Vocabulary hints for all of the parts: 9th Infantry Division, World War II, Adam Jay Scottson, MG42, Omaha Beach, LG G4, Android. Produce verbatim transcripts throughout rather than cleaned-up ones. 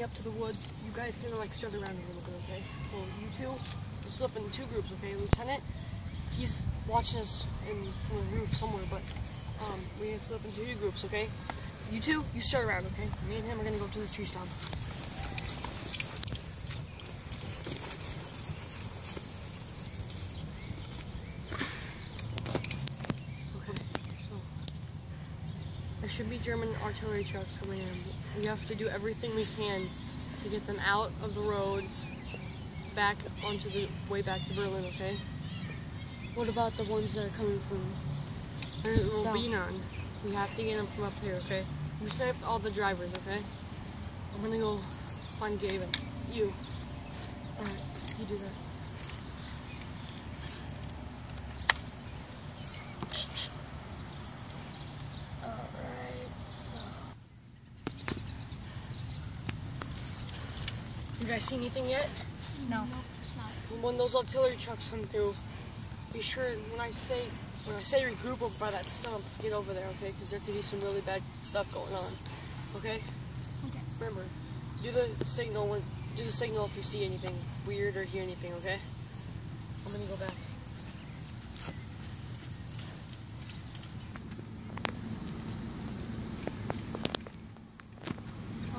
me up to the woods. You guys can like shut around a little bit, okay? So you two, we'll split up in two groups, okay? Lieutenant, he's watching us in, from the roof somewhere, but um, we need to split up into two groups, okay? You two, you shut around, okay? Me and him are gonna go up to this tree stump. Should be German artillery trucks coming in. We have to do everything we can to get them out of the road, back onto the way back to Berlin, okay? What about the ones that are coming from There will be none. We have to get them from up here, okay? We sniped all the drivers, okay? I'm gonna go find Gavin. You. Alright, you do that. You guys see anything yet? No. No, it's not. When those artillery trucks come through, be sure when I say when I say regroup over by that stump, get over there, okay? Because there could be some really bad stuff going on, okay? Okay. Remember, do the signal when do the signal if you see anything weird or hear anything, okay? I'm gonna go back.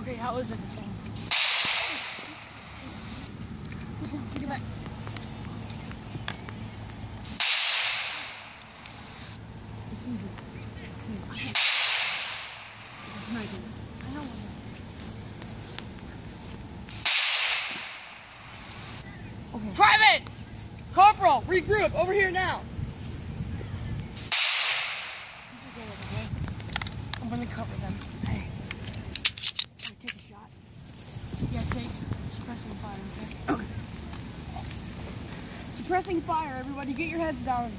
Okay, how is it? Private! Corporal, regroup, over here now. I'm gonna cover them. Hey. Can I take a shot? Yeah, take suppressing fire, okay? Okay. Suppressing fire, everybody, get your heads down.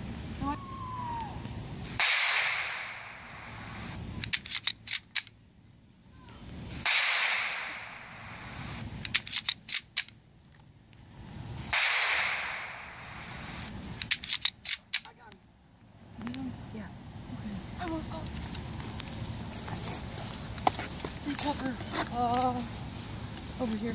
Cover. Uh, over here.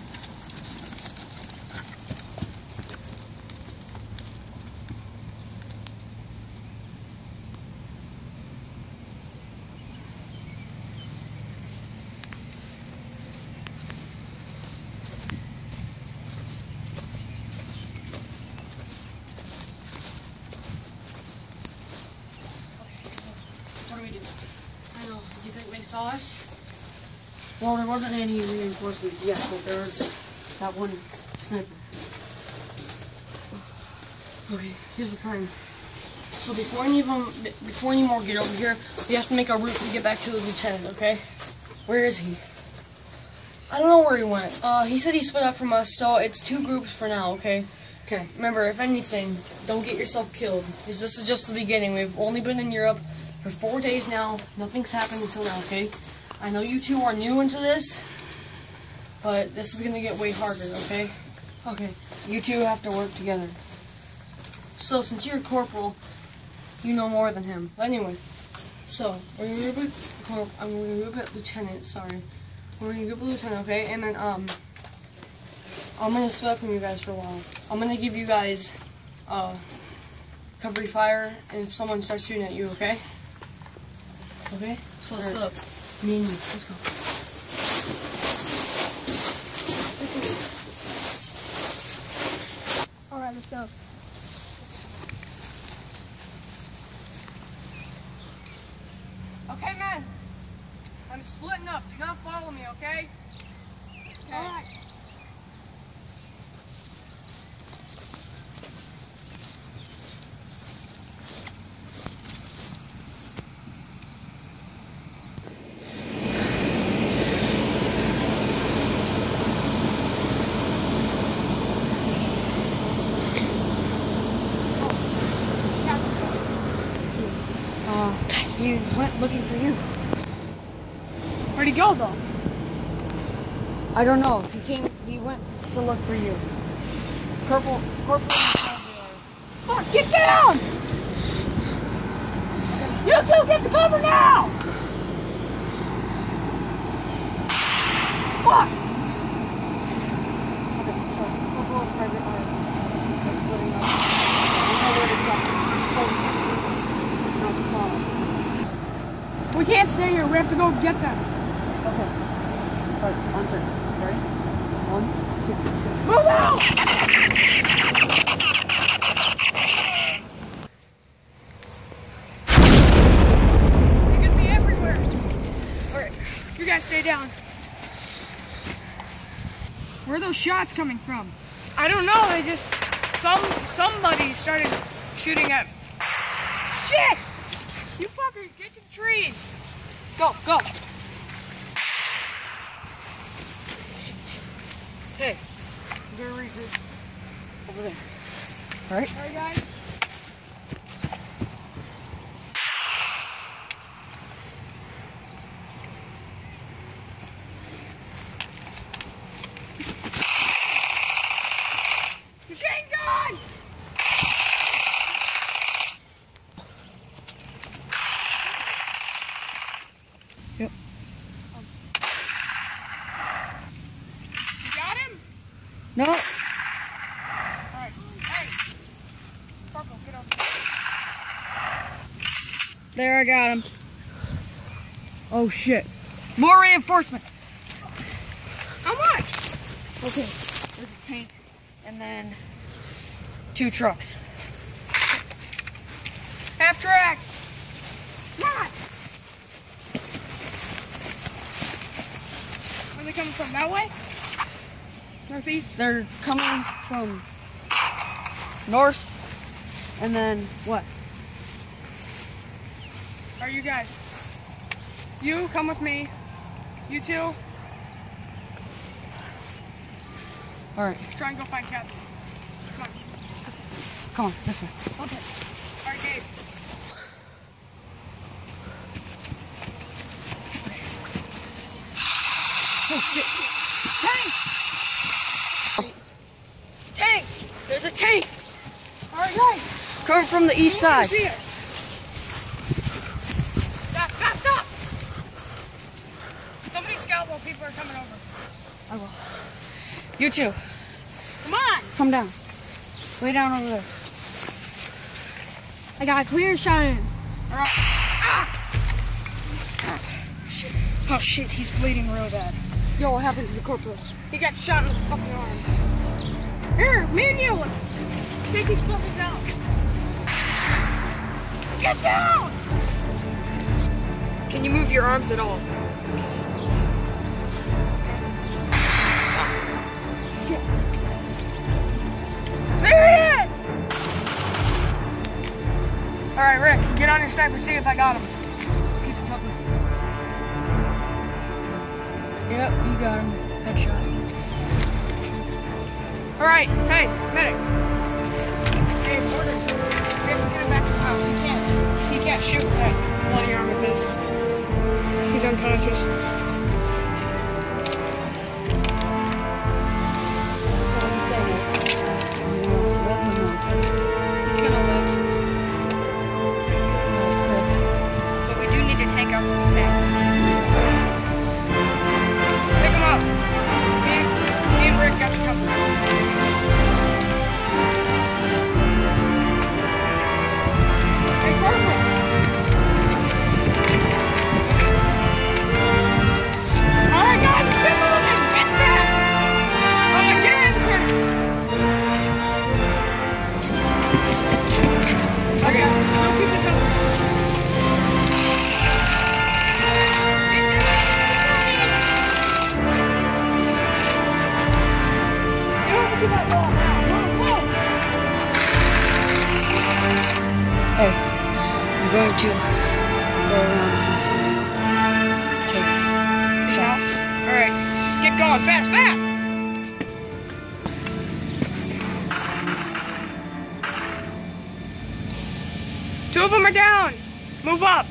Okay, so what do we do? I know. Do you think they saw us? Well, there wasn't any reinforcements yet, but there was that one sniper. Okay, here's the plan. So before any of them, before any more get over here, we have to make our route to get back to the lieutenant. Okay, where is he? I don't know where he went. Uh, he said he split up from us, so it's two groups for now. Okay. Okay. Remember, if anything, don't get yourself killed, because this is just the beginning. We've only been in Europe for four days now. Nothing's happened until now. Okay. I know you two are new into this, but this is going to get way harder, okay? Okay, you two have to work together. So, since you're a corporal, you know more than him. But anyway, so, we're going to group it, corp, I'm going to group it lieutenant, sorry. We're going to group it lieutenant, okay? And then, um, I'm going to split up from you guys for a while. I'm going to give you guys, uh, cover fire, and if someone starts shooting at you, okay? Okay? So, let's split up. Me and you. Let's go. Alright, let's go. Okay, men. I'm splitting up. Do not follow me, okay? Okay. Alright. He went looking for you. Where'd he go, though? I don't know. He came. He went to look for you. Purple. Purple. Fuck! Get down! You two get to cover now! Fuck! called private army. That's really nice. I don't know where to drop it. I'm so tempted not to follow. We can't stay here. We have to go get them. Okay. All right, on turn. Ready? One, two, three. Move out! They could be everywhere. All right. You guys stay down. Where are those shots coming from? I don't know, I just... Some... somebody started shooting at... Shit! You fuckers, get to the trees! Go, go! Hey, I'm gonna regroup over there. Alright? Alright, guys? Machine gun! Yep. Um. You got him? No. All right. Hey. Purple, get over there. There, I got him. Oh, shit. More reinforcements. How much? Okay. There's a tank. And then two trucks. Half track! Come on! Where are they coming from? That way? Northeast? They're coming from north and then west. Are you guys? You come with me. You two. All right. Try and go find Captain. Come on. Come on, this way. Okay. All right, Gabe. Oh, shit. Tank! Tank! There's a tank! All right, guys. Coming from the east side. You see us. Stop, stop, stop! Somebody scout while people are coming over. I will. You too. Come on! Come down. Way down over there. I got a clear shot in. All right. Ah! Shit. Oh shit, he's bleeding real bad. Yo, what happened to the corporal? He got shot in the fucking arm. Here, me and you, let's take these fuckers out. Get down! Can you move your arms at all? Shit. There he is! Alright, Rick, get on your sniper and see if I got him. Keep it tucking. Yep, you got him. Headshot. Alright, hey, medic. Hey, order. We have to get him back to the house. He can't. He can't shoot with that bloody arm of his. He's unconscious. Take out those tanks. Pick them up. Me and, me and Rick got you covered. Hey, Corporal! All right, guys, it's been moving. Get them! Oh, again, Rick! Okay, I'll keep the cover. Hey, I'm going to go around and take shots. Alright, get going, fast, fast! Two of them are down! Move up!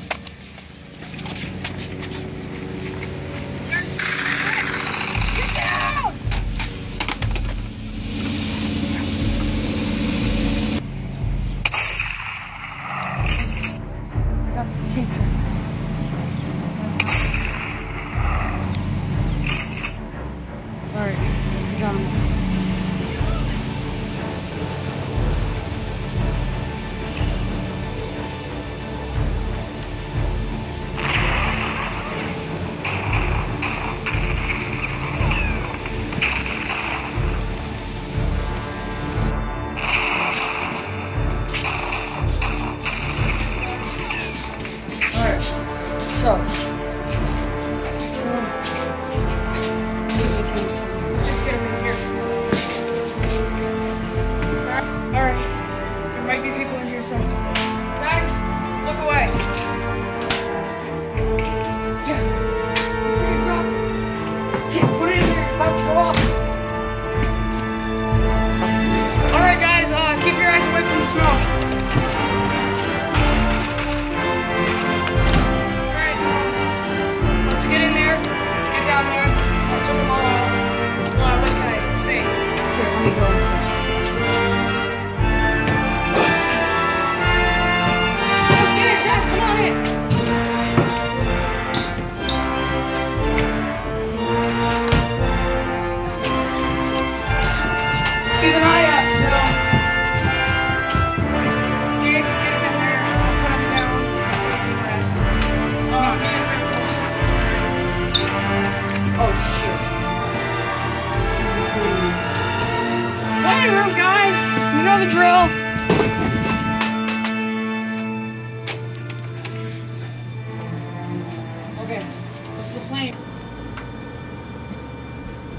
Alright, John. smoke. Alright. Let's get in there. Get down there. I took them all out. Wow, this guy. See? Here, let me go in first. Downstairs, guys, come on in. Keep an eye out, so. Oh shit. Playroom, guys! You know the drill. Okay. What's the plan?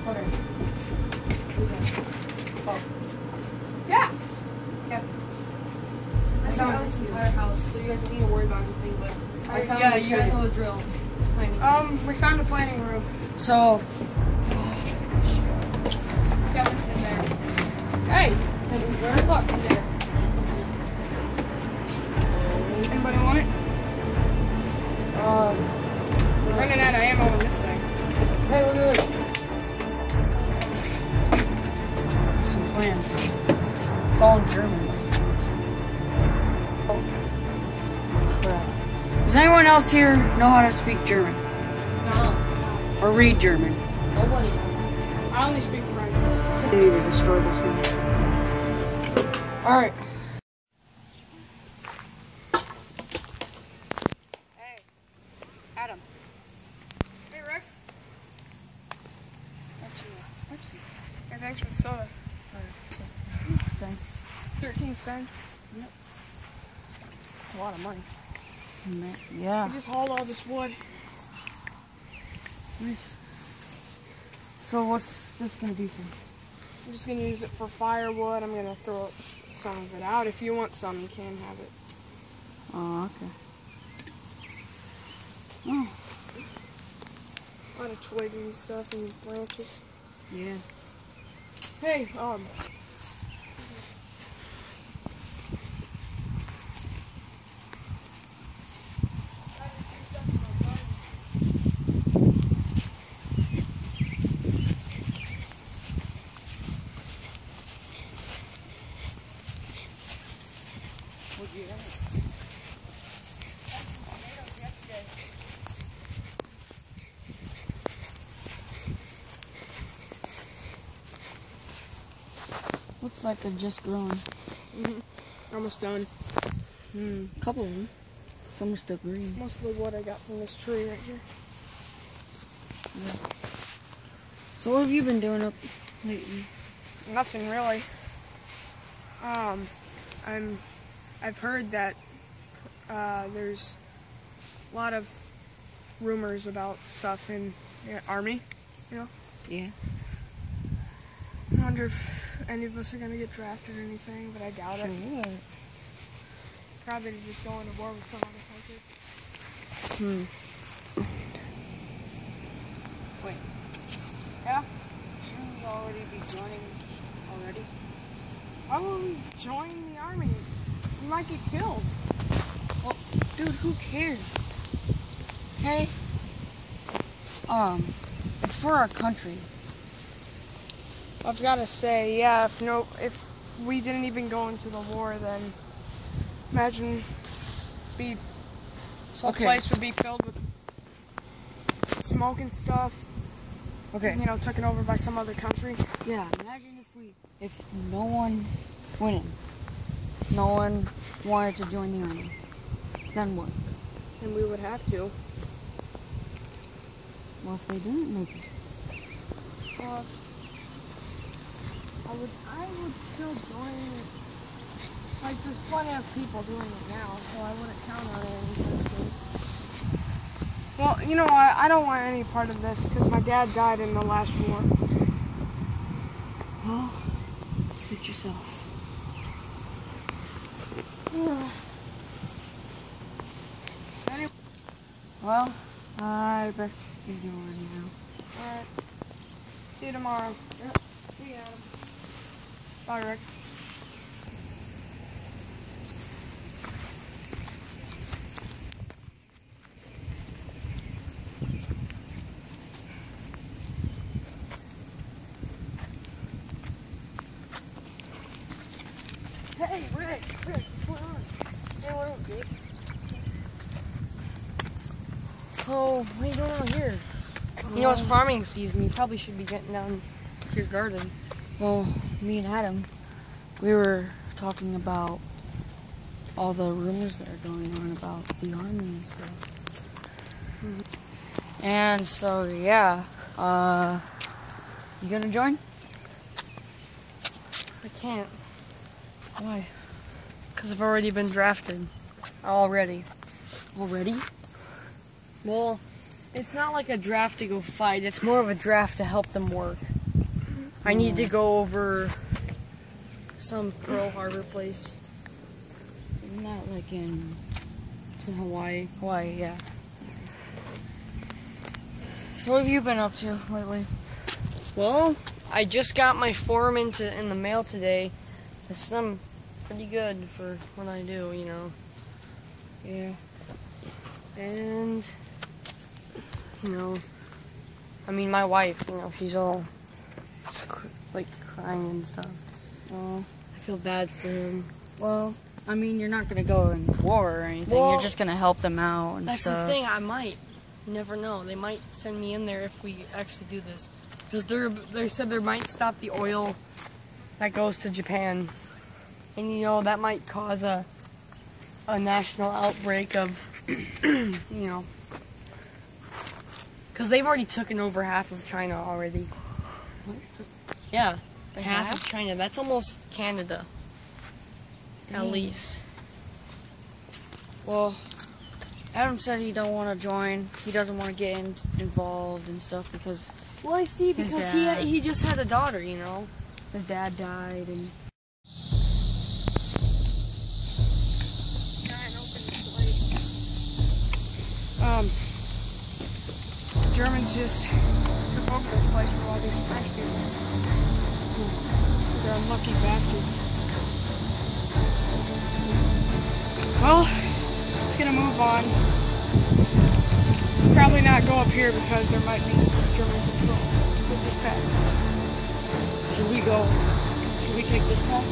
Okay. Who's that? Oh. Yeah! Yeah. I found this entire house, so you guys don't need to worry about anything, but I found yeah, you guys know the drill. Planning. Um, we found a planning room. So, yeah, it's in there. Hey, look in there. Anybody want it? Um, we're running out of ammo on this thing. Hey, look at this. Some plans. It's all in German. Oh, crap. Does anyone else here know how to speak German? No. Or read German. Nobody. I only speak French. I need to destroy this thing. Alright. Hey. Adam. Hey, Rick. That's you. Oopsie. And extra soda. thirteen cents. thirteen cents? Yep. That's a lot of money. Yeah. I just hauled all this wood. Nice. So what's this going to do for you? I'm just going to use it for firewood. I'm going to throw some of it out. If you want some, you can have it. Oh, okay. Oh. A lot of twigs and stuff and branches. Yeah. Hey, um... Looks like they're just growing. Mm-hmm. Almost done. Mm. A couple of them. Some are still green. Mostly what I got from this tree right here. Yeah. So what have you been doing up lately? Nothing really. Um, I'm. I've heard that uh, there's a lot of rumors about stuff in the army. You know. Yeah. I wonder if any of us are going to get drafted or anything, but I doubt it. Sure. Probably just going to war with someone if I did. Hmm. Wait. Yeah? Shouldn't we already be joining already? I will join the army. We might get killed. Well, dude, who cares? Hey? Um, it's for our country. I've got to say, yeah, if no, if we didn't even go into the war, then imagine be some okay. place would be filled with smoke and stuff. Okay. You know, taken over by some other country. Yeah, imagine if we, if no one went in, no one wanted to join the army, then what? Then we would have to. Well, if they didn't make it. Well. I would, I would still join, like, there's plenty of people doing it now, so I wouldn't count on it anytime soon. Well, you know, I, I don't want any part of this, because my dad died in the last war. Well, suit yourself. Yeah. Anyway. Well, I best be going now. Alright. See you tomorrow. Yep. See you, Adam. Bye, Rick. Hey, Rick, Rick, what's going on? Hey, what up, dude? So, what are you doing out here? You um, know, it's farming season. You probably should be getting down to your garden. Well, me and Adam, we were talking about all the rumors that are going on about the army and stuff. Mm-hmm. And so, yeah. Uh, you gonna join? I can't. Why? Because I've already been drafted. Already. Already? Well, it's not like a draft to go fight. It's more of a draft to help them work. I need to go over some Pearl Harbor place. Isn't that like in... It's in Hawaii? Hawaii, yeah. So what have you been up to lately? Well, I just got my form into in the mail today. It's um, pretty good for what I do, you know. Yeah. And, you know, I mean, my wife, you know, she's all, like, crying and stuff. Well, I feel bad for him. Well, I mean, you're not going to go in war or anything. Well, you're just going to help them out and that's stuff. That's the thing. I might. You never know. They might send me in there if we actually do this. Because they're they said they might stop the oil that goes to Japan. And, you know, that might cause a a national outbreak of, you know, because they've already taken over half of China already. Yeah, half, half of China. That's almost Canada, at mm. least. Well, Adam said he don't want to join. He doesn't want to get in, involved and stuff because. Well, I see because he had, he just had a daughter, you know. His dad died and. Um, the Germans just took over this place with all these French people. They're unlucky bastards. Well, it's gonna move on. It's probably not go up here because there might be German control. With this pack. Should we go? Should we take this one?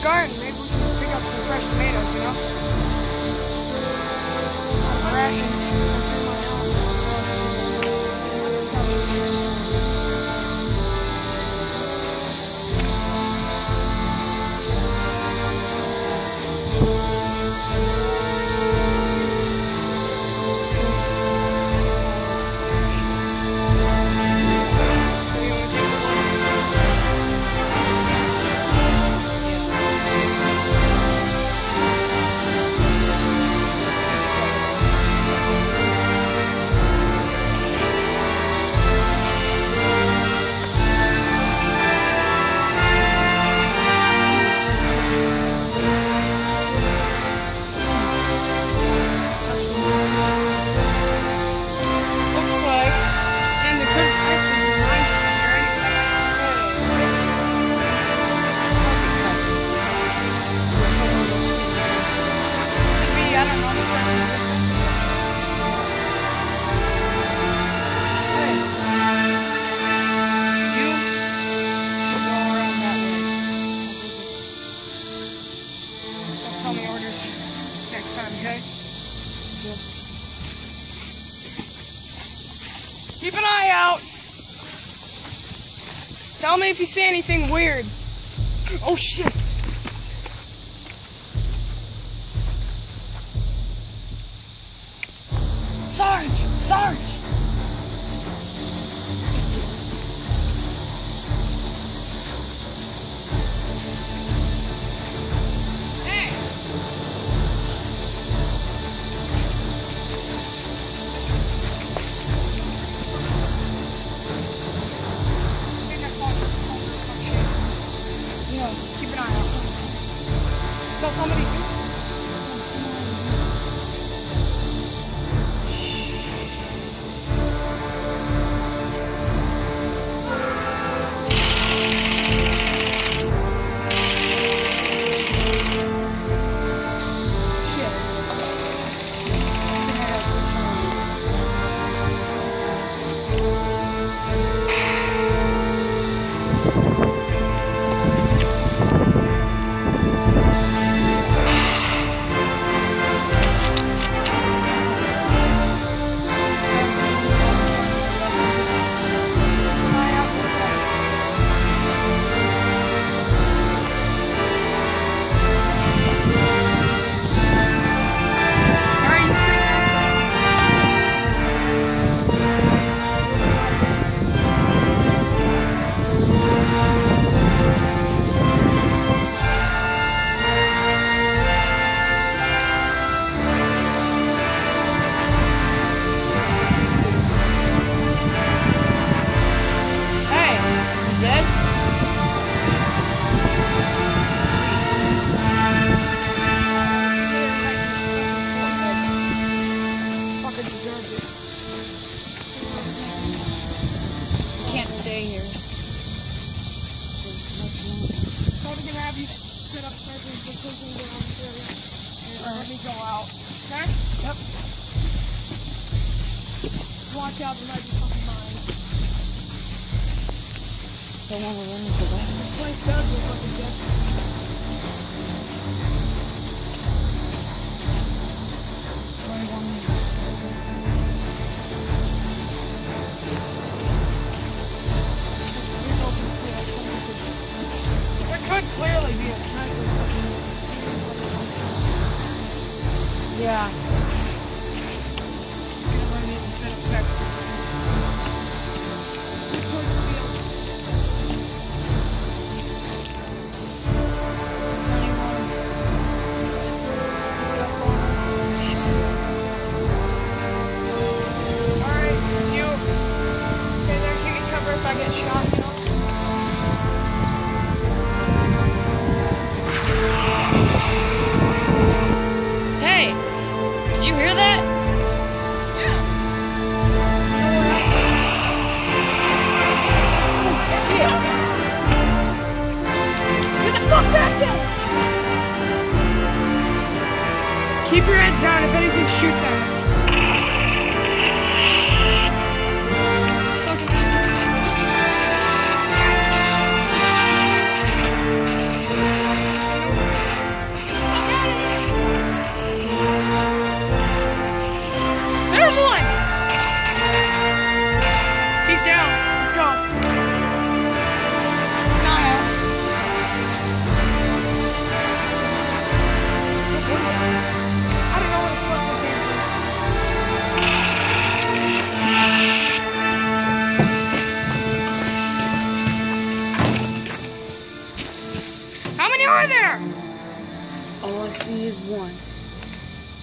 Garden, maybe we can pick up some fresh tomatoes, you know? Rations. Keep an eye out. Tell me if you see anything weird. Oh, shit. Sarge! Sarge! Keep your heads down if anything shoots at us. There's one! He's down. Let's go. Not him. Is one,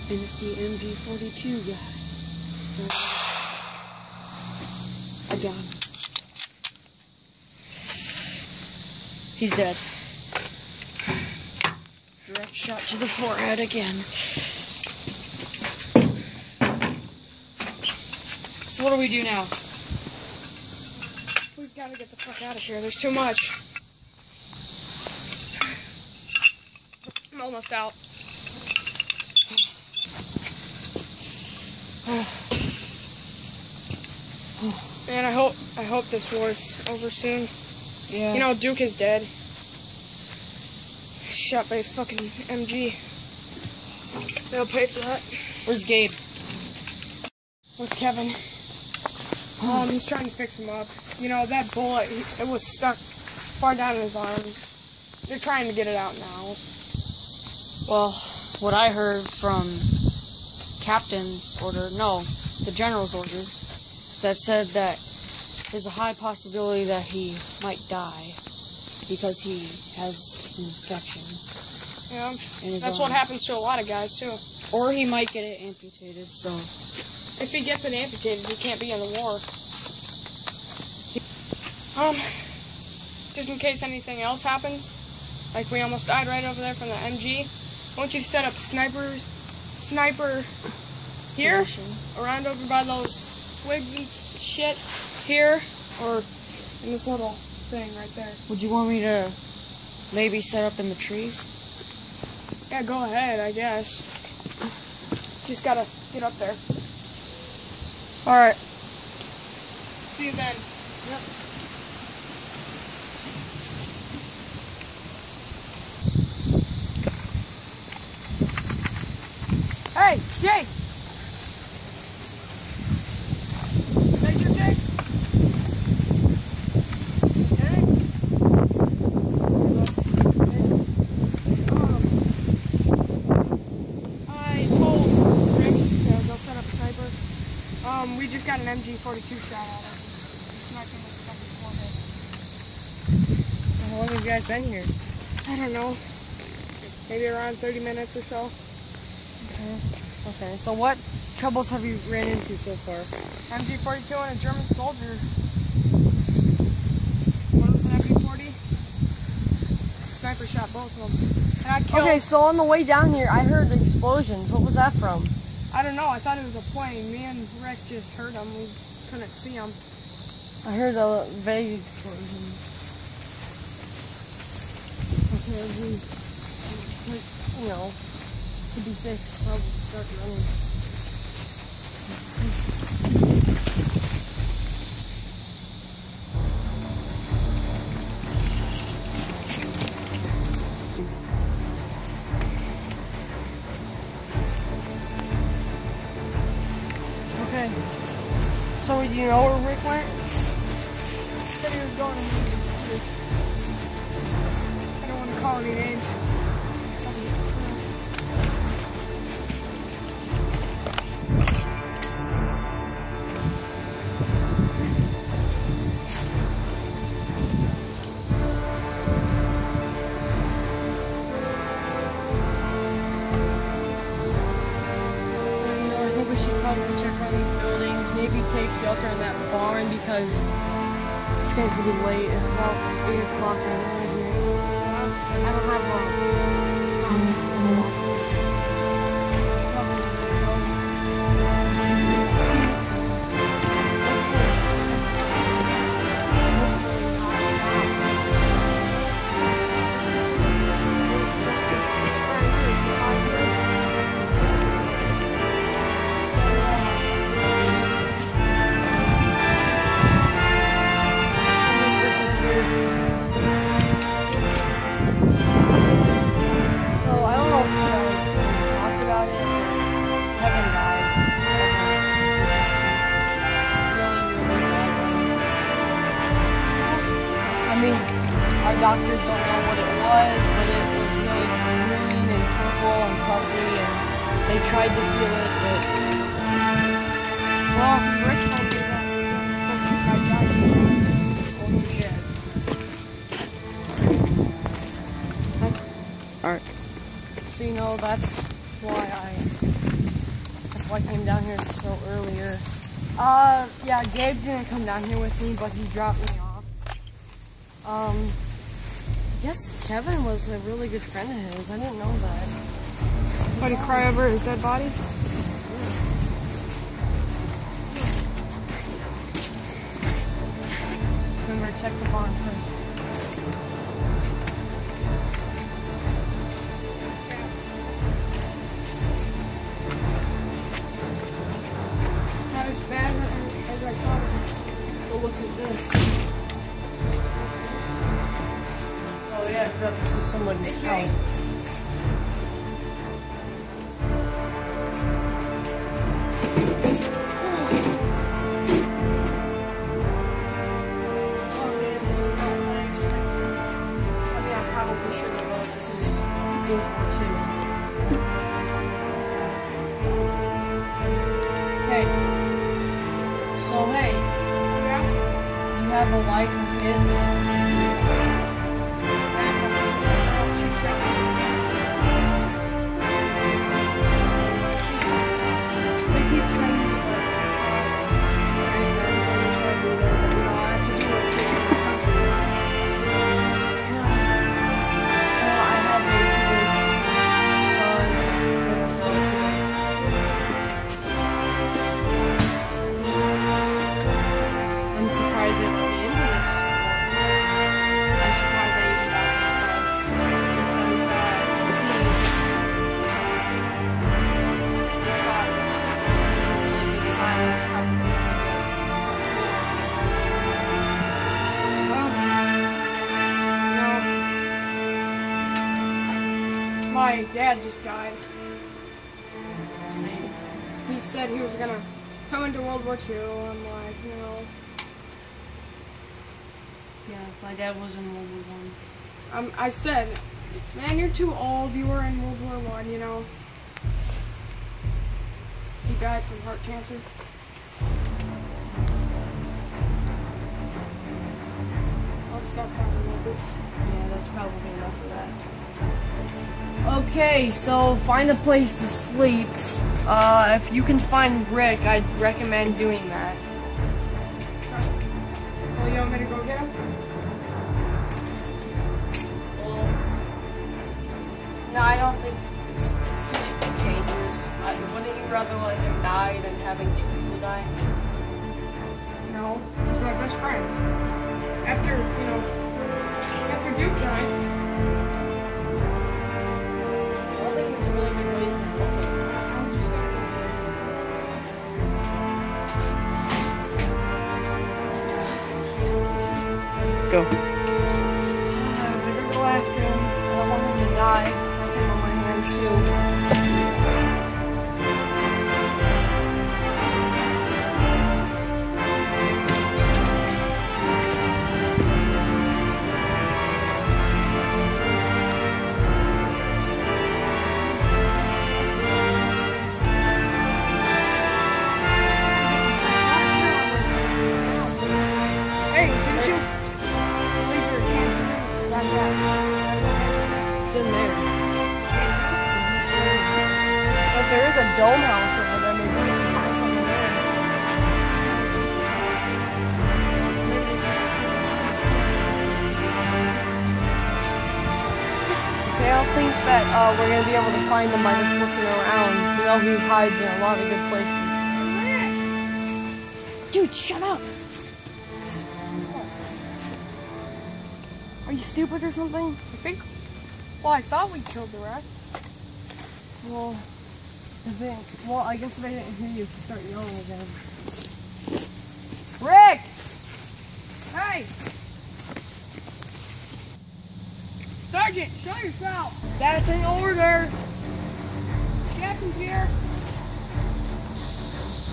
and it's the M G forty-two guy. I got him. He's dead. Direct shot to the forehead again. So what do we do now? We've got to get the fuck out of here. There's too much. I'm almost out. Man, I hope I hope this war's over soon. Yeah. You know, Duke is dead. Shot by a fucking M G. They'll pay for that. Where's Gabe? Where's Kevin? Um, he's trying to fix him up. You know, that bullet, it was stuck far down in his arm. They're trying to get it out now. Well, what I heard from captain's order, no, the general's order, that said that there's a high possibility that he might die because he has an infection. Yeah, in that's arm. What happens to a lot of guys, too. Or he might get it amputated, so... If he gets it amputated, he can't be in the war. Um, just in case anything else happens, like we almost died right over there from the M G, won't you set up snipers, sniper here, position. Around over by those twigs and shit, here, or in this little thing right there. Would you want me to maybe set up in the trees? Yeah, go ahead, I guess. Just gotta get up there. Alright. See you then. Yep. Hey, Jake! Thank you, Jake. Jake? Um, I told Rick to go set up a sniper. Um, we just got an M G forty-two shot at him. Just knocked him with a fucking forehead. How long have you guys been here? I don't know. Maybe around thirty minutes or so. Okay. Okay, so what troubles have you ran into so far? M G forty-two and a German soldier. One was an M G forty. Sniper shot both of them. And I killed. Okay, so on the way down here, I heard the explosions. What was that from? I don't know, I thought it was a plane. Me and Rick just heard them. We couldn't see them. I heard a vague explosion. Okay, we, we, you know, to be safe, probably start running. So, you know where Rick went? He said he was going to move him too. I don't want to call any names. Well, you know, I think we should probably check out these buildings. Maybe take shelter in that barn because it's getting pretty late. It's about eight o'clock right now, isn't it? I don't have one. I mean, our doctors don't know what it was, but it was really green and purple and pussy, and they tried to heal it, but... Well, Rick told me that something like that was old and dead. Alright. So, you know, that's why I... That's why I came down here so earlier. Uh, yeah, Gabe didn't come down here with me, but he dropped me off. Um, I guess Kevin was a really good friend of his. I didn't know that. Why'd he cry over his dead body? Yeah. Remember, check the barn first. Not as bad as I thought. But look at this. Oh yeah, I forgot this is someone's house. Hey. So, hey. Yeah? You have a wife and kids? She's sick. She, they keep sending me letters and stuff. And then, I'm trying to do that. My dad just died. Same. He said he was gonna come into World War Two. I'm like, you know. Yeah, my dad was in World War One. Um, I said, man, you're too old. You were in World War One, you know. He died from heart cancer. Let's stop talking about this. Yeah, that's probably enough of that. Okay, so find a place to sleep. Uh, if you can find Rick, I'd recommend doing that. Well, you want me to go get him? Well, no, I don't think it's, it's too dangerous. Uh, wouldn't you rather let him die than having two people die? No, he's my best friend. After, you know, after Duke died. Go. Uh, we could go after him. I don't want him to die. I can hold my hands too. Hey, didn't you? It's in there. But there is a dome house over there. Maybe we can find something there. Okay, I don't think that uh, we're going to be able to find him by just looking around. We know he hides in a lot of good places. Dude, shut up! Are you stupid or something? I think... Well, I thought we killed the rest. Well, I think... Well, I guess if I didn't hear you, you start yelling again. Rick! Hey! Sergeant, show yourself! That's an order! Captain's here!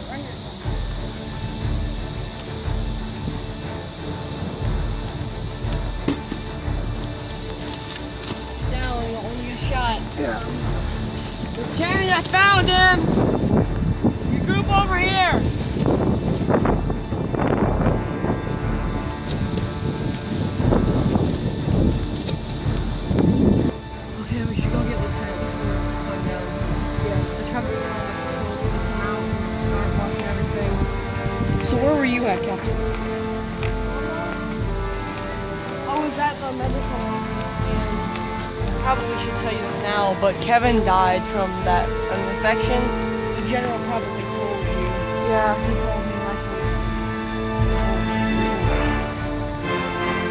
Right here. Shot. Yeah. Lieutenant, I found him! You group over here! Okay, we should go get Lieutenant before we slow down. Yeah, they're probably gonna have the patrols gonna come out and start watching everything. So where were you at, Captain? Oh, was that the medical office? Probably should tell you this now, but Kevin died from that an infection. The general probably told you. Yeah, he told me. I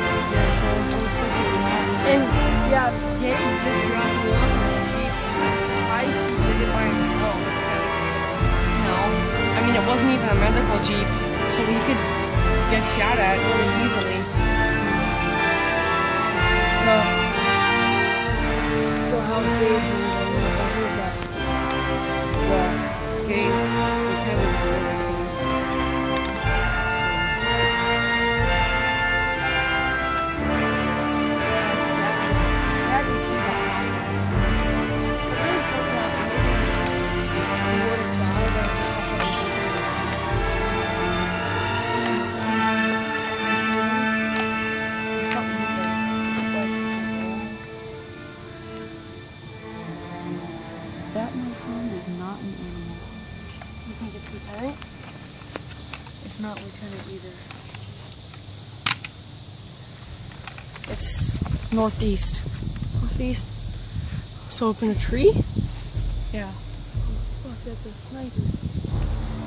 yeah, so I was thinking. And yeah, Gabe just dropped me off on the jeep, and I'm surprised he did it by himself. No, I mean it wasn't even a medical jeep, so he could get shot at really easily. So. How big do you think that? Well, Gabe was having a really good time. Sad to see that happen. That, my friend, is not an animal. You think it's Lieutenant? It's not Lieutenant either. It's northeast. Northeast? So up in a tree? Yeah. Oh, fuck, that's a sniper.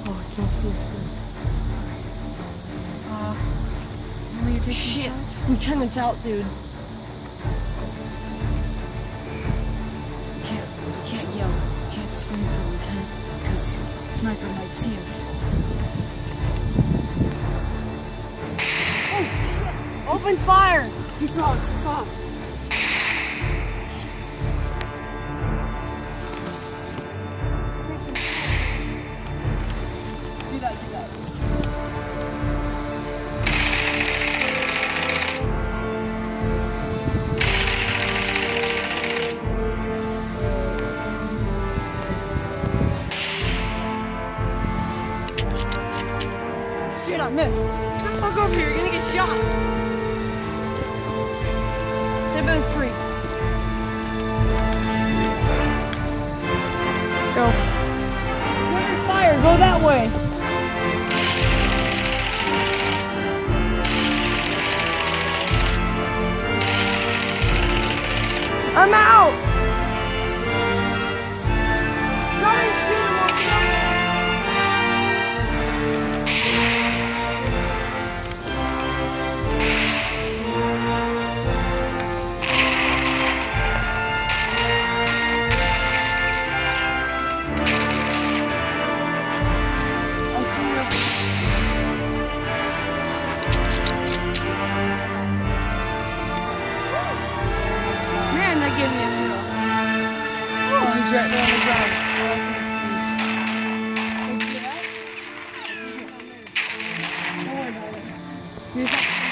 Oh, I can't see his good. Shit! Lieutenant's out, dude. We can't, we can't yell. We can't scream for Lieutenant because sniper might see us. Oh shit! Open fire! He saw us. He saw us. I missed. Get the fuck over here, you're gonna get shot. Stay by the street. Go. Put your fire, go that way. I'm out! Try and shoot him on the ground. He's right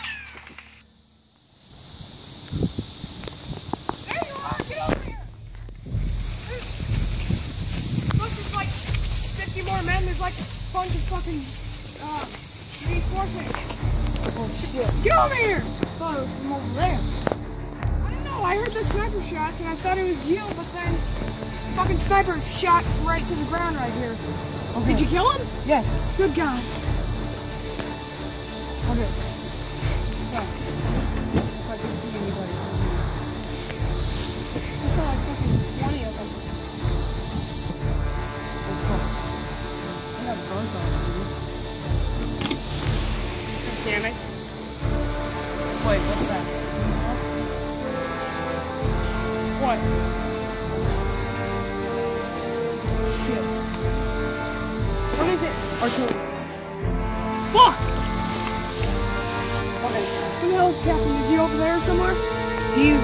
there on the ground. There you are! Get over here! Look, there's like fifty more men. There's like a bunch of fucking uh, reinforcements. Oh shit. Get over here! I thought it was from over there. I heard the sniper shots and I thought it was you, but then fucking sniper shot right to the ground right here. Okay. Did you kill him? Yes. Good God. Okay. Yeah. If I could see anybody. I saw like fucking twenty of them. Oh fuck. I got burnt on dude. Damn it. Wait, what's that? What? Shit. What is it? Artillery. Fuck! Okay. Who the hell is Captain? Is he over there somewhere? He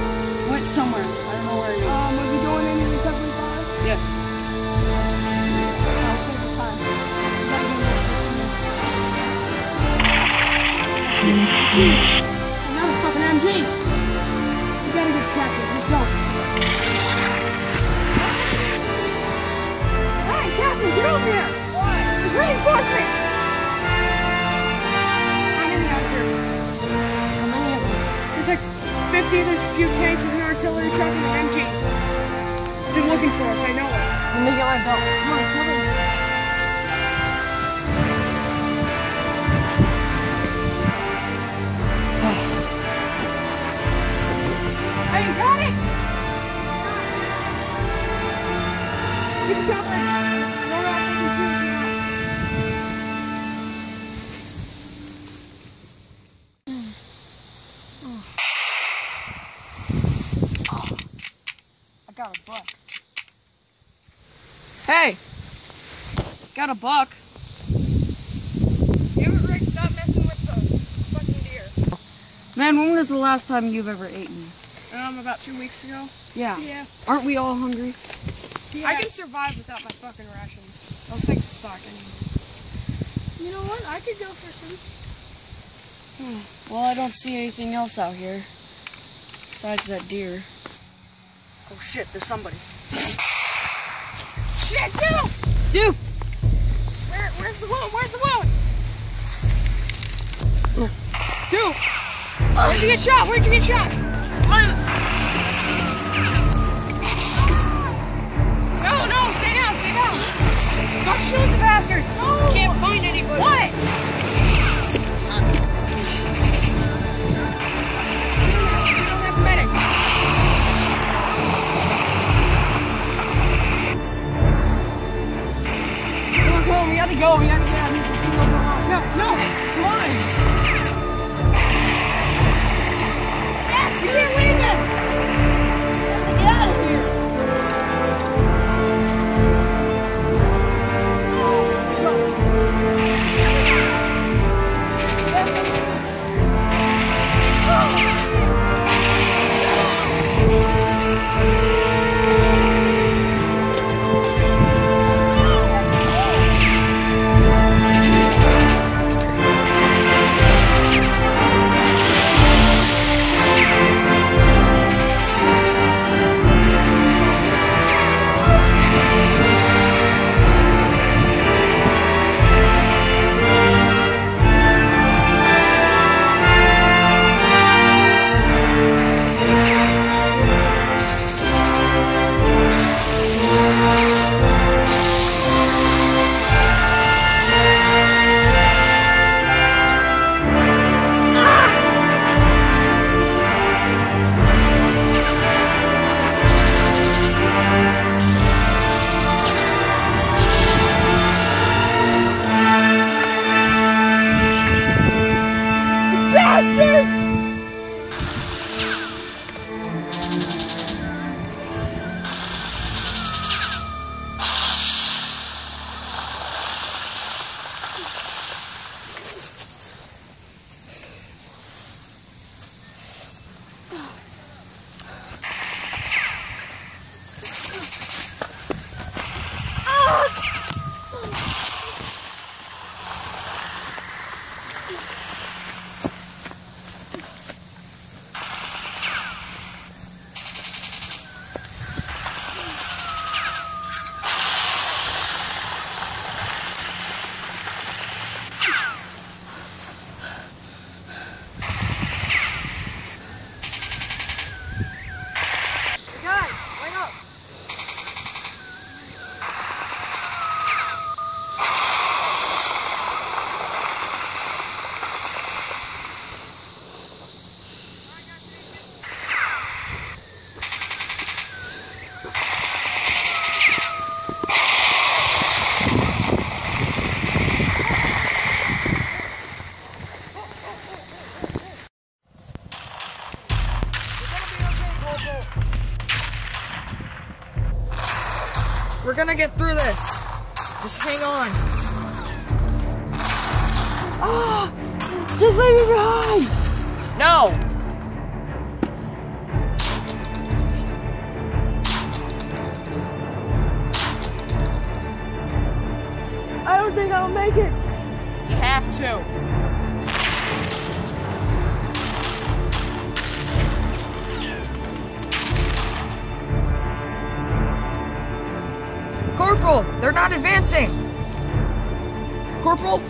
went somewhere. I don't know where he is. Um, was he going into recovery fire? Yes. I'll save the sign. Shit. Not a fucking M G! You gotta get Captain. Let's go. Get over here! What? There's reinforcements! How many out here? How many of them? There's like fifty, there's a few tanks, there's an artillery truck, and an M G. They're looking for us, I know it. Let me get my belt. Come on, come on. Hey, you got it? You can jump right now. Got a buck. Hey! Got a buck. Damn it, Rick, stop messing with the fucking deer. Man, when was the last time you've ever eaten? Um, about two weeks ago. Yeah. Yeah. Aren't we all hungry? Yeah. I can survive without my fucking rations. Those things suck anyway. You know what? I could go for some. Hmm. Well, I don't see anything else out here. Besides that deer. Oh shit, there's somebody. Shit, dude! Dude! Where, where's the wound? Where's the wound? Dude! Where'd you get shot? Where'd you get shot? Shoot the bastard! Oh. Can't find anybody! What? We gotta go, we gotta get out of here. No, no, come on! Yes, you didn't leave it! We have to get out of here! We're gonna get through this. Just hang on. Oh, just leave me behind. No. I don't think I'll make it. You have to. Corporal, they're not advancing. Corporal,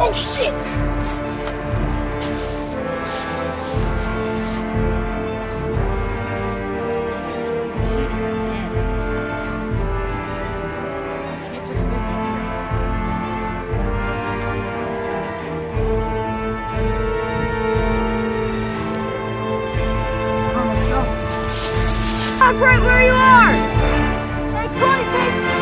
oh shit! Shit is dead. Can't just move here. Come on, let's go. Stop right where you are. Take twenty paces.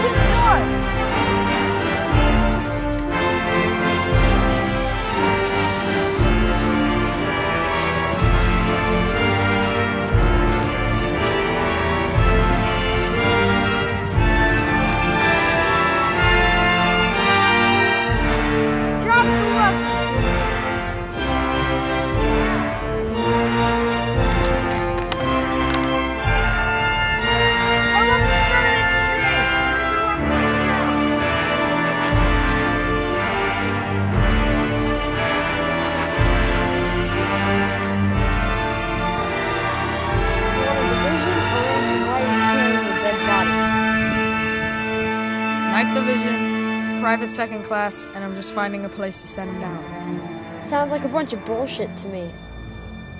ninth Division, private second class, and I'm just finding a place to send him down. Sounds like a bunch of bullshit to me.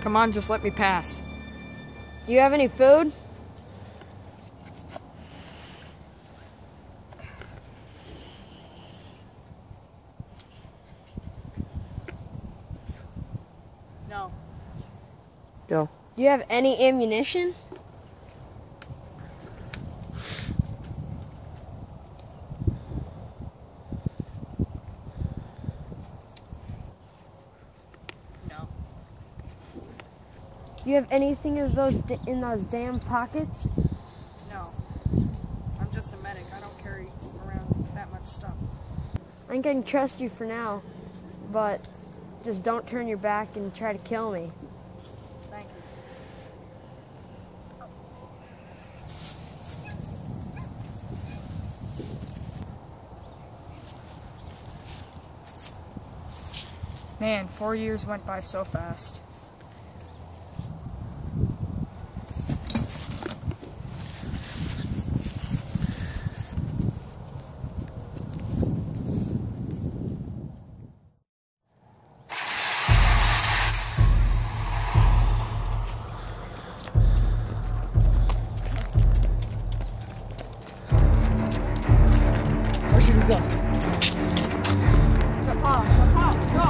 Come on, just let me pass. Do you have any food? Go. Do you have any ammunition? No. Do you have anything in those in those damn pockets? No. I'm just a medic. I don't carry around that much stuff. I think I can trust you for now, but just don't turn your back and try to kill me. Thank you. Man, four years went by so fast. Go. Drop off, drop off, go!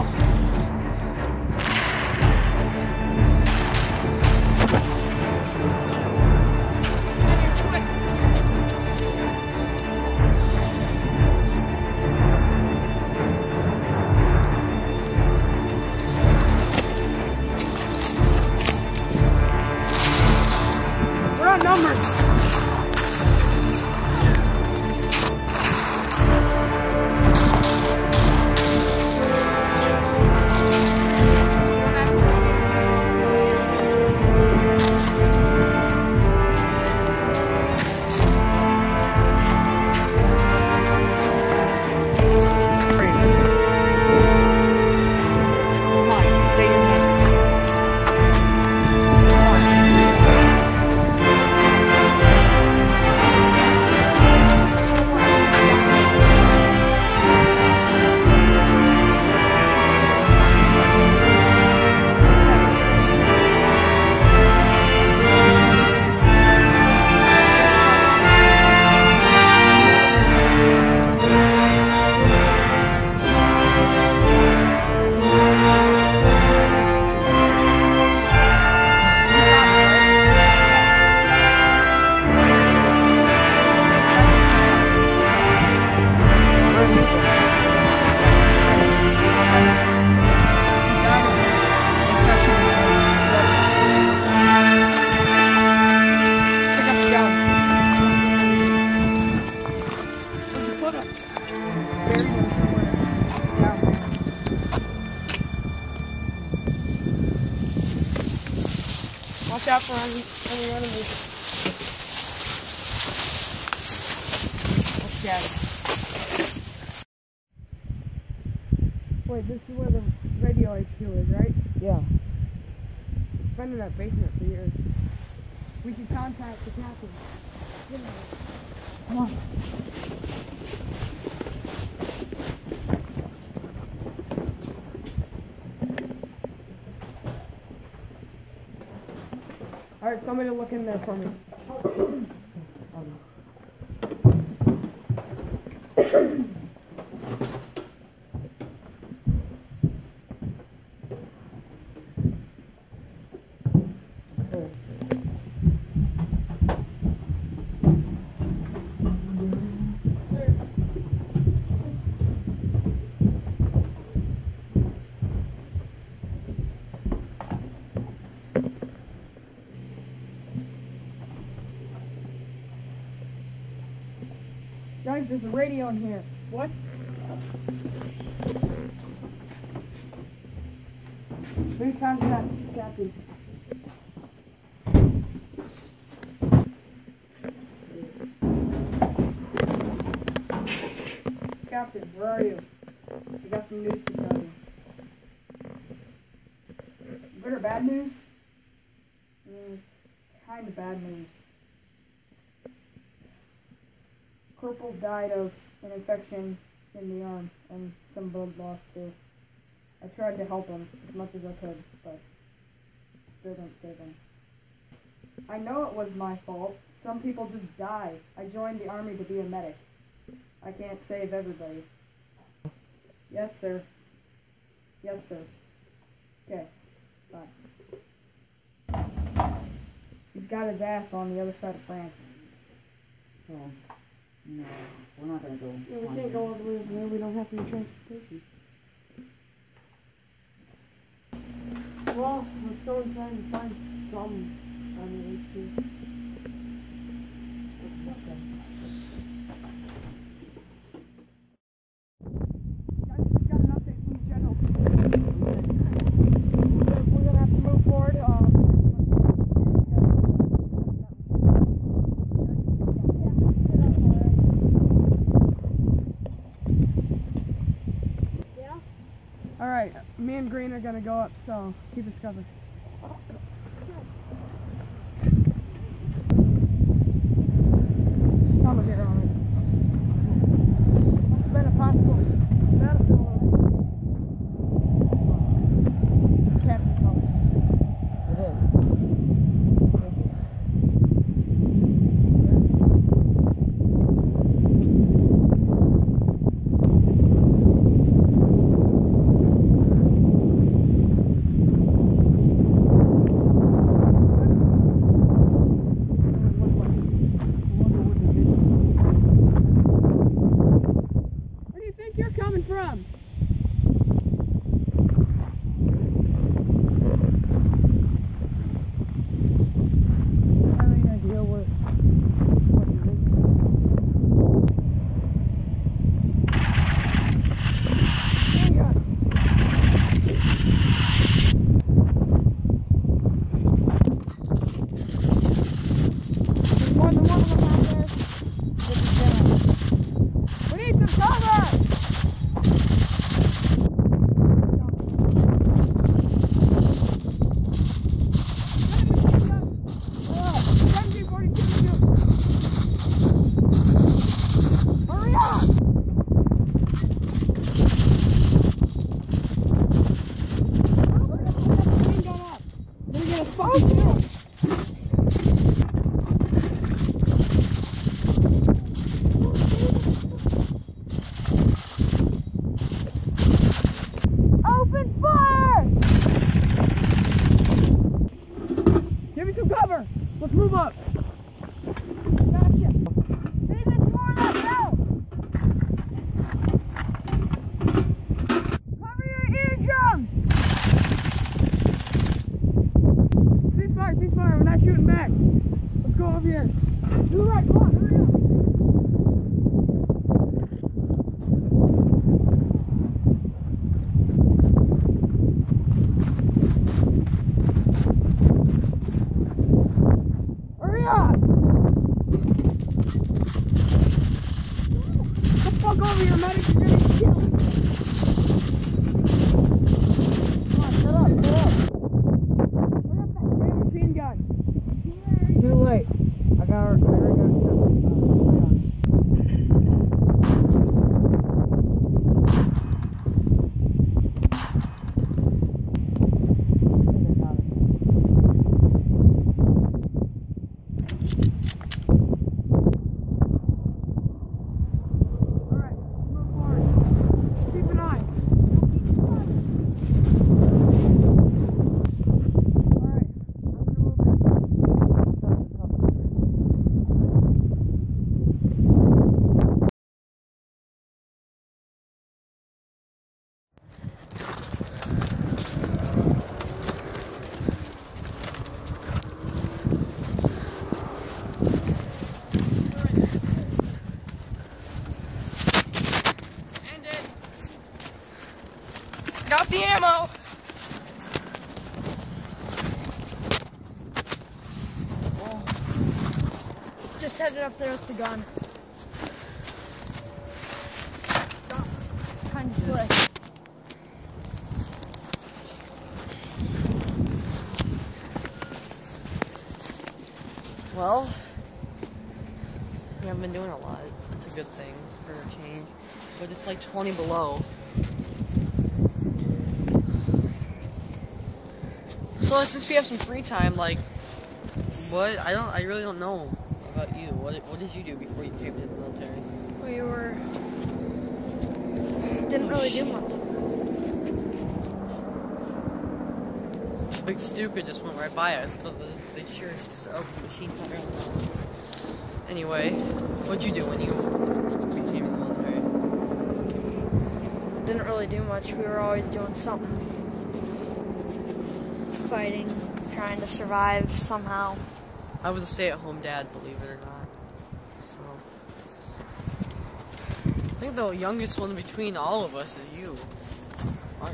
Watch out for any enemies. Let's get it. Wait, this is where the radio H Q is, right? Yeah. It's been in that basement for years. We can contact the captain. Come on. Alright, somebody look in there for me. Guys, there's a radio in here. What? Who contacts the captain? Captain, where are you? We got some news to tell you. Good or bad news? Mm, kind of bad news. Corporal died of an infection in the arm and some blood loss too. I tried to help him as much as I could, but still don't save him. I know it was my fault. Some people just die. I joined the army to be a medic. I can't save everybody. Yes, sir. Yes, sir. Okay. Bye. got his ass on the other side of France. So, no, we're not going to go. Yeah, we can't go all the way over there. We don't have any transportation. Well, we're still trying to find some on the H Q. Alright, me and Green are gonna go up, so keep us covered. Mama get on it. Must have been a possible battlefield. This captain's on it. It from? Let's move up. Gotcha. David's more left out. Cover your eardrums. Cease fire, cease fire. We're not shooting back. Let's go over here. To the right, come on, hurry up. Got the ammo! Oh. Just headed up there with the gun. Stop. It's kind of slick. Well, yeah, I've been doing a lot. It's a good thing for a change. But it's like twenty below. So since we have some free time, like, what, I don't, I really don't know about you. What, what did you do before you came to the military? We were, didn't oh, really shit. do much. Big Stupid just went right by us, but they sure it's just an open machine gun. Anyway, what'd you do when you became in the military? Didn't really do much. We were always doing something. Fighting, trying to survive somehow. I was a stay-at-home dad, believe it or not. So I think the youngest one between all of us is you.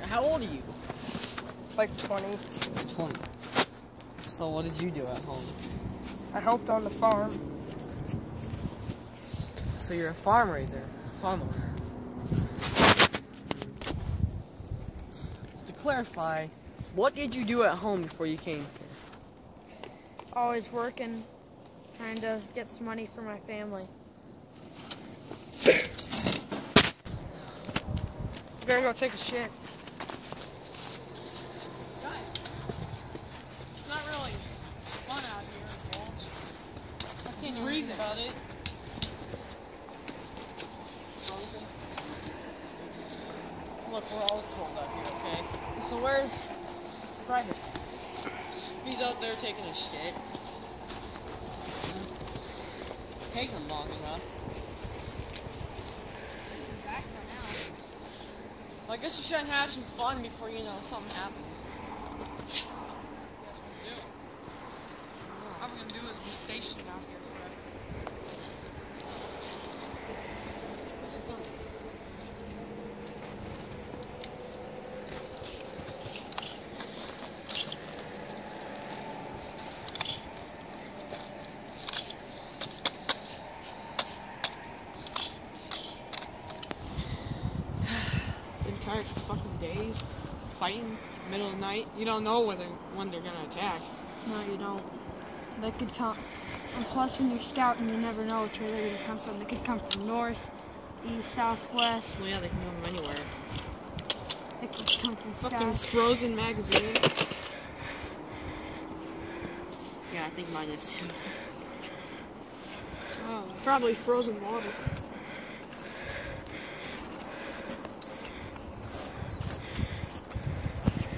How old are you? Like twenty. twenty. So what did you do at home? I helped on the farm. So you're a farm raiser, farm owner. To clarify, what did you do at home before you came here? Always working, trying to get some money for my family. You better go take a shit. It's not really fun out here. I can't reason about it. Look, we're all cold up here, okay? So where's Private? He's out there taking a shit. Take him long enough. Well, I guess we shouldn't have some fun before, you know, something happens. That's what we do. All we're gonna do is be stationed out here forever. Where's it going? Tired for fucking days, fighting middle of the night. You don't know whether when they're gonna attack. No, you don't. They could come. And plus, when you're scouting, you never know which way they're gonna come from. They could come from north, east, southwest. Well, yeah, they can come from anywhere. They could come from fucking south. Frozen magazine. Yeah, I think mine is. Oh, probably frozen water.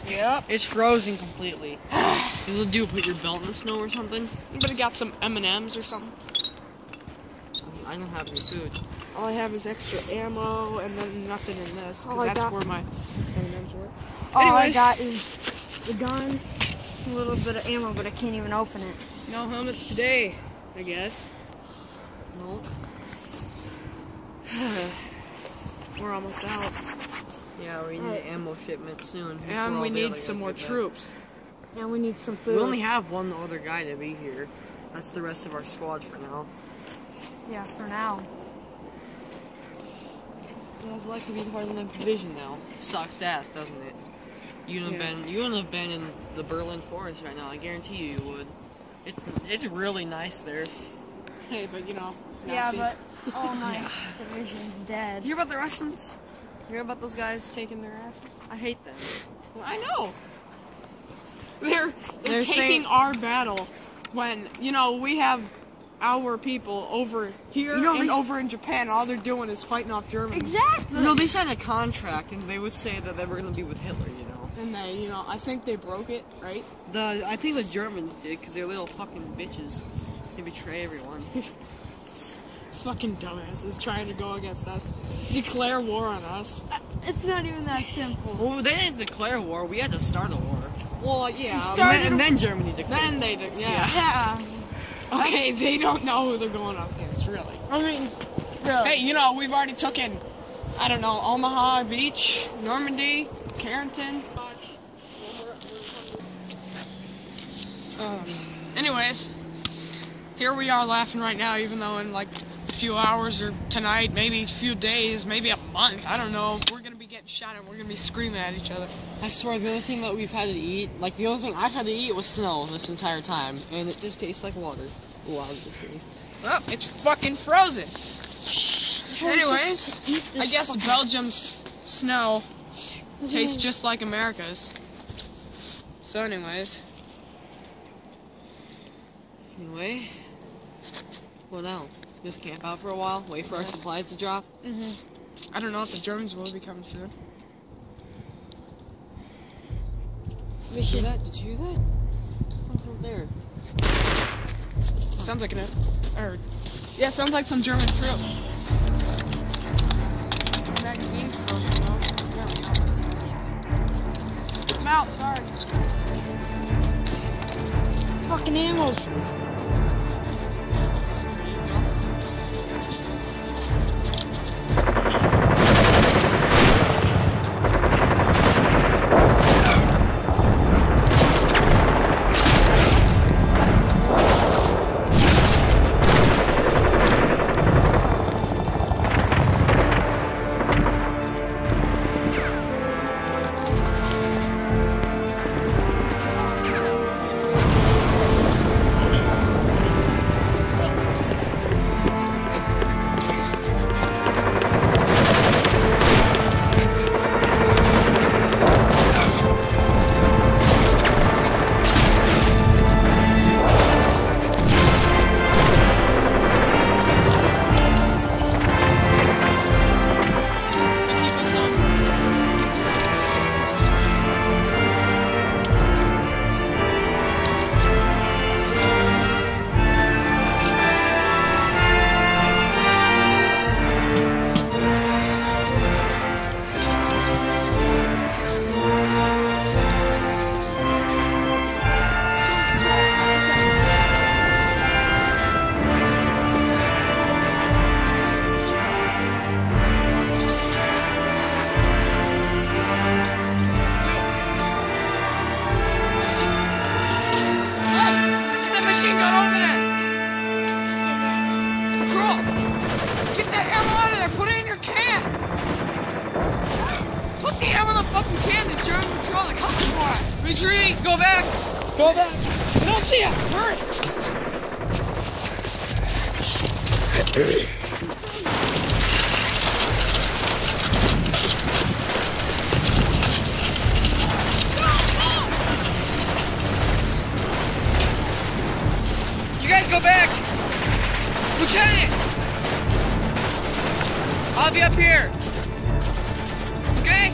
Yep. It's frozen completely. It'll do put your belt in the snow or something. You better got some M and M's or something. I don't have any food. All I have is extra ammo and then nothing in this. Because that's got, where my M and M's were. All Anyways. I got is the gun, a little bit of ammo, but I can't even open it. No helmets today, I guess. Nope. We're almost out. Yeah, we need right. ammo shipment soon. And we need some more troops. Back. And we need some food. We only have one other guy to be here. That's the rest of our squad for now. Yeah, for now. Most likely be part of the division now. Sucks ass, doesn't it? You wouldn't yeah. have been. You wouldn't have been in the Berlin Forest right now. I guarantee you, you would. It's it's really nice there. Hey, but you know. Nazis. Yeah, but all my division's dead. You hear about the Russians? You hear about those guys taking their asses? I hate them. Well, I know. They're, they're, they're taking saying, our battle when, you know, we have our people over here you know, and over in Japan. All they're doing is fighting off Germany. Exactly. You know, they signed a contract and they would say that they were going to be with Hitler, you know. And they, you know, I think they broke it, right? The I think the Germans did because they're little fucking bitches. They betray everyone. Fucking dumbasses trying to go against us. Declare war on us. It's not even that simple. Well, they didn't declare war. We had to start a war. Well, yeah. We and, and then Germany declared Then they did, yeah. yeah. Okay, they don't know who they're going up against, really. I mean, really. Hey, you know, we've already taken, I don't know, Omaha Beach, Normandy, Carrington. Um, anyways, here we are laughing right now, even though in, like, few hours or tonight, maybe a few days, maybe a month, I don't know. We're gonna be getting shot at, we're gonna be screaming at each other. I swear the only thing that we've had to eat, like the only thing I've had to eat was snow this entire time, and it just tastes like water. Well, obviously. Well, it's fucking frozen. Anyways, I guess Belgium's snow tastes just like America's. So anyways. Anyway. Well now. Just camp out for a while, wait for yes. our supplies to drop. Mm-hmm. I don't know if the Germans will be coming soon. We should. Did you hear that? It's over there. Sounds like an... Or, yeah, sounds like some German troops. Magazine frozen, though. Yeah. I'm out, sorry. Fucking animals. Retreat! Go back! Go back! I don't see us! Hurry! Go, go! You guys go back! Lieutenant! I'll be up here! Okay?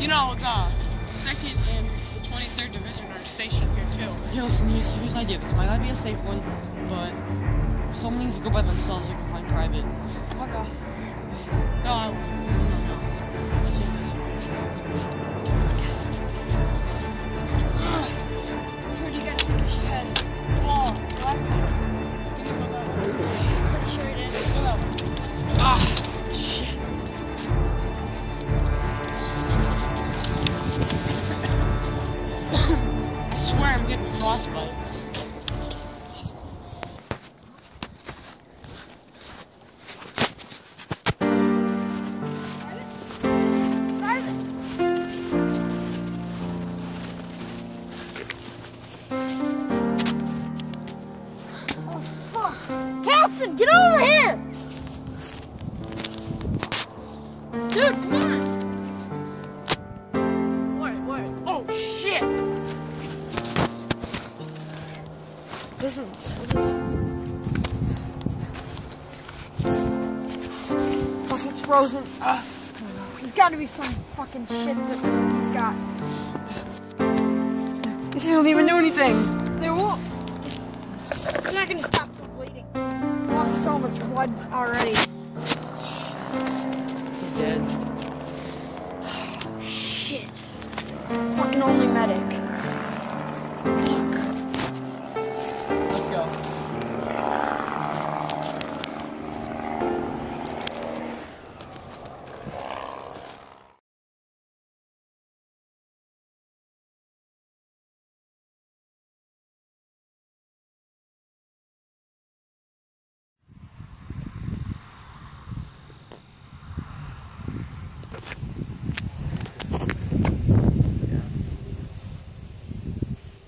You know, the second and the twenty-third Division are stationed here, too. You know, it's a serious idea. This might not be a safe one, but someone needs to go by themselves so they can find private. Fuck off. No, I won't. Frostbite. Oh, fuck. Captain, get over here! Dude, come on! What? What? Oh, shit! doesn't... Fucking frozen. Uh, there's got to be some fucking shit that he's got. They don't even do anything. They won't. They're not going to stop the bleeding. I lost so much blood already. He's dead. Oh, shit. Fucking only medic.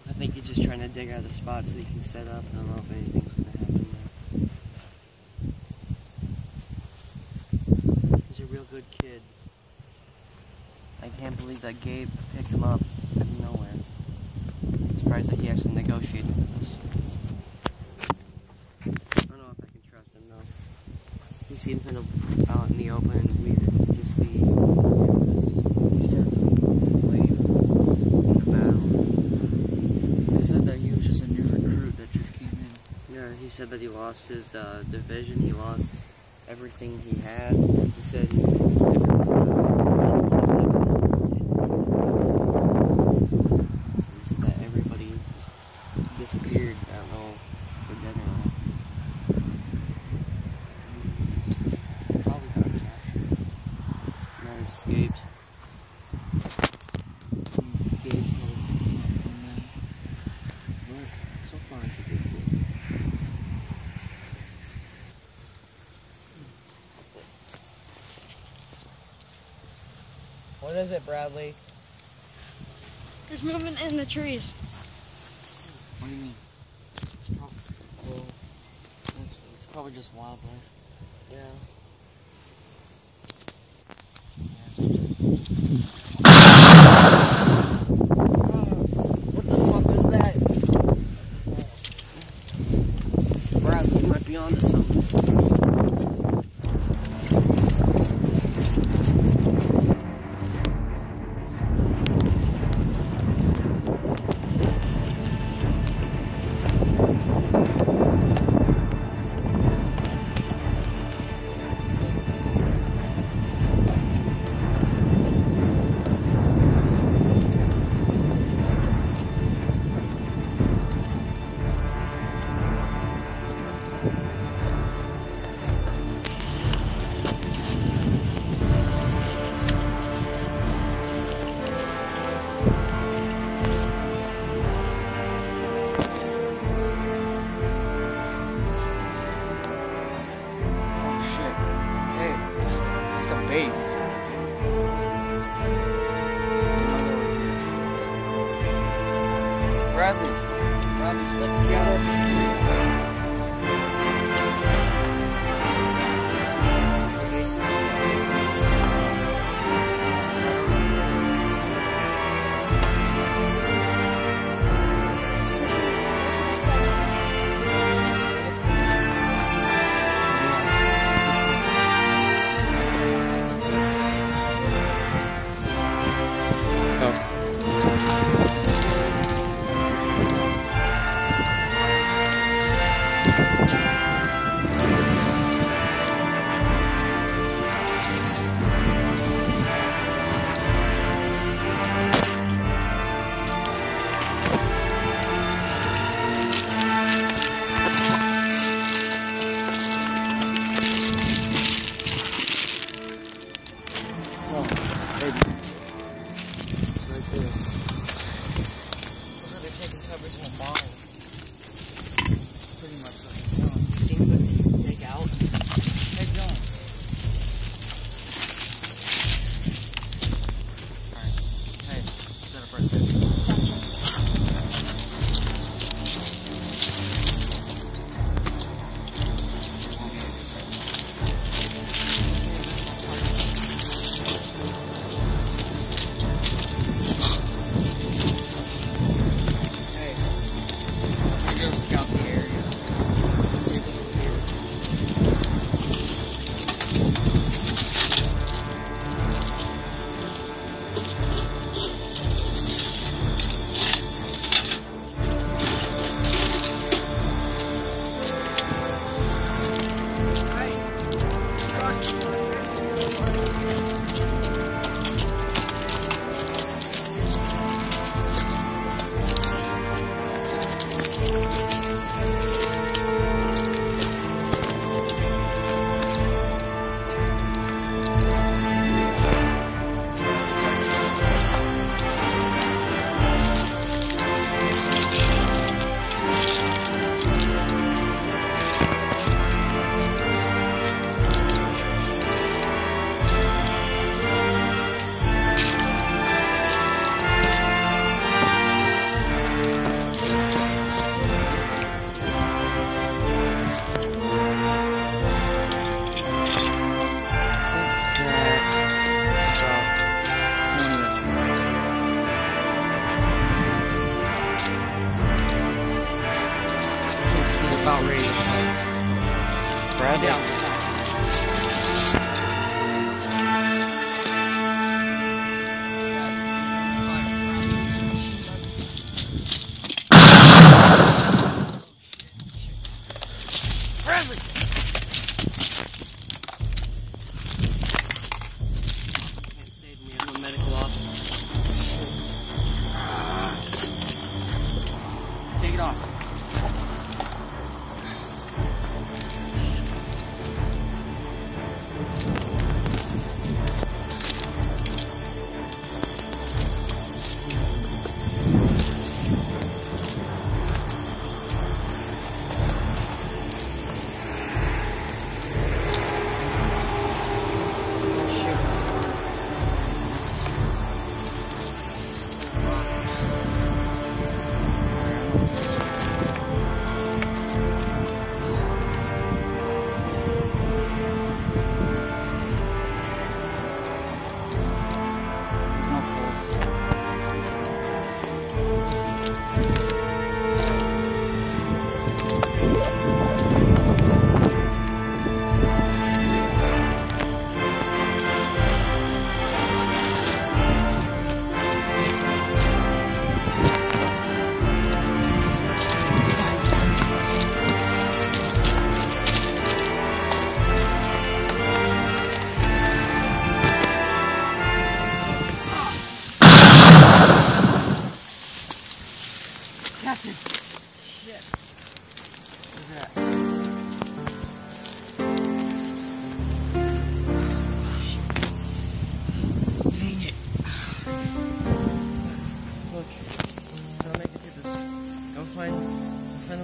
I think he's just trying to dig out the spot so he can set up. I don't know if anything's going to happen there. He's a real good kid. I can't believe that Gabe picked him up out of nowhere. I'm surprised that he actually negotiated with us. I don't know if I can trust him though. He seems kind of out in the open and weird. He said that he lost his uh, division, he lost everything he had. He said he that everybody just disappeared. I don't know if they're dead or not. Probably got captured. Might have escaped. So far it's a good kid. What is it, Bradley? There's movement in the trees. What do you mean? It's probably, well, it's probably just wildlife. Yeah. yeah. What the fuck is that? Bradley, you might be onto something. A base. Bradley. Bradley's looking down over coverage in a bottle. Pretty much like a gun. You seen what you can take out? Take gun. Alright. Hey, set up right there. Go scout here. about ready to attack. Brad down.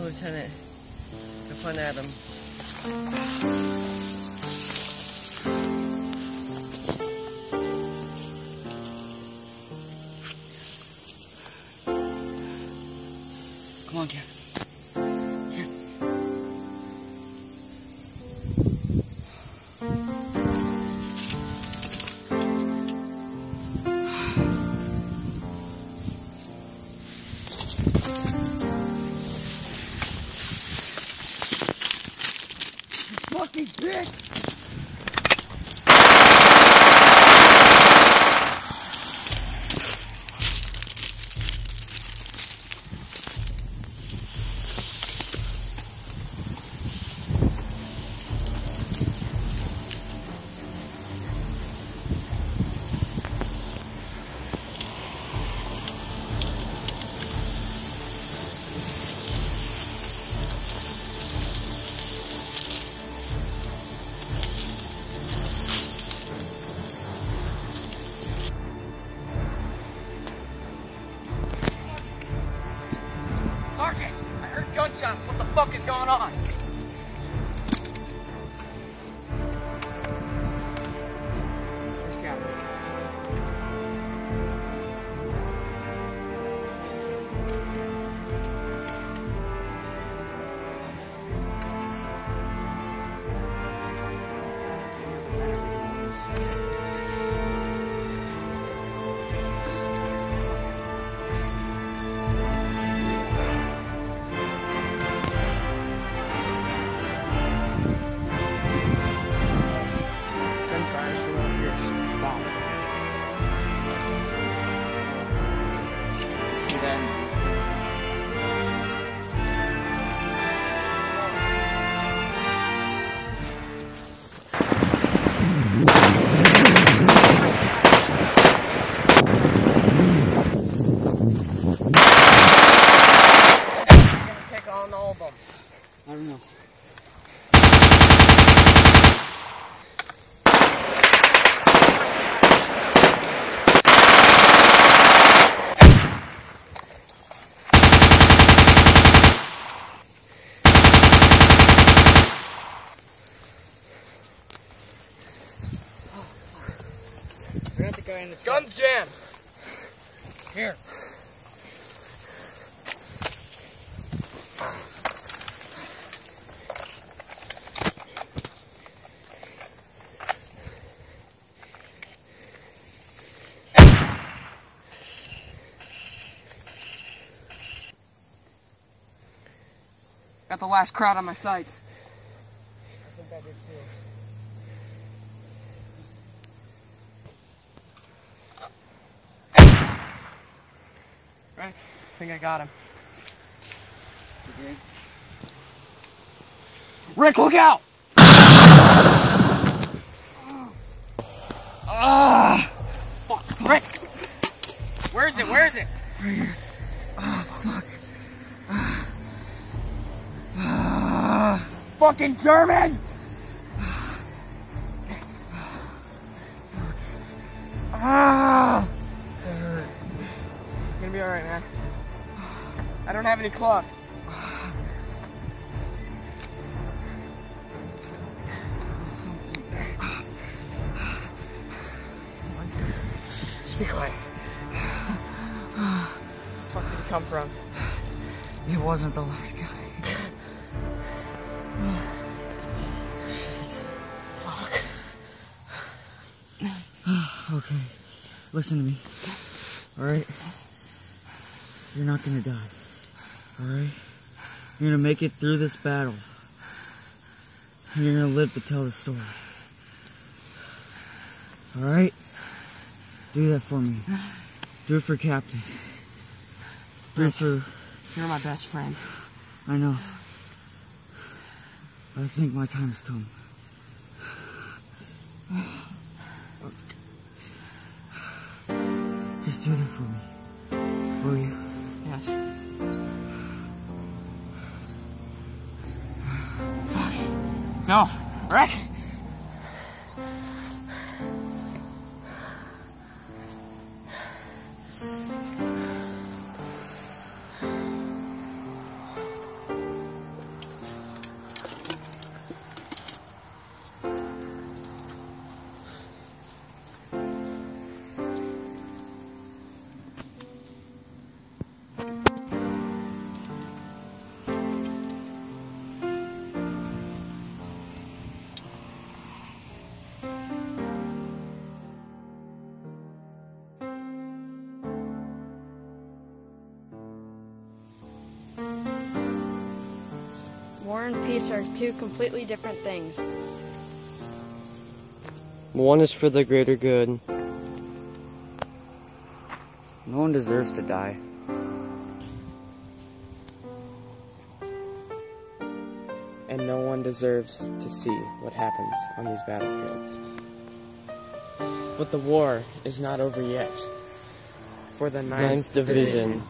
Lieutenant, go find Adam. Come on, Captain. What the fuck is going on? Guns jammed! Here. Got the last crowd on my sights. I think I did too. Right? I think I got him. You did? Rick, look out! Ah! Fuck, Rick! Where is it? Where is it? Right here. Oh, fuck. Ah. Ah. Fucking Germans! Ah! That hurt. It's gonna be alright, man. I don't have any cloth. Be quiet. Where did he come from? He wasn't the last guy. Shit. Fuck. Okay. Listen to me. Alright? You're not gonna die. Alright? You're gonna make it through this battle. And you're gonna live to tell the story. Alright? Do that for me. Do it for Captain. Do Rick, it for... You're my best friend. I know. I think my time has come. Just do that for me. Will you? Yes. Fuck. No. Rick! War and peace are two completely different things. One is for the greater good. No one deserves to die. And no one deserves to see what happens on these battlefields. But the war is not over yet. For the ninth Division.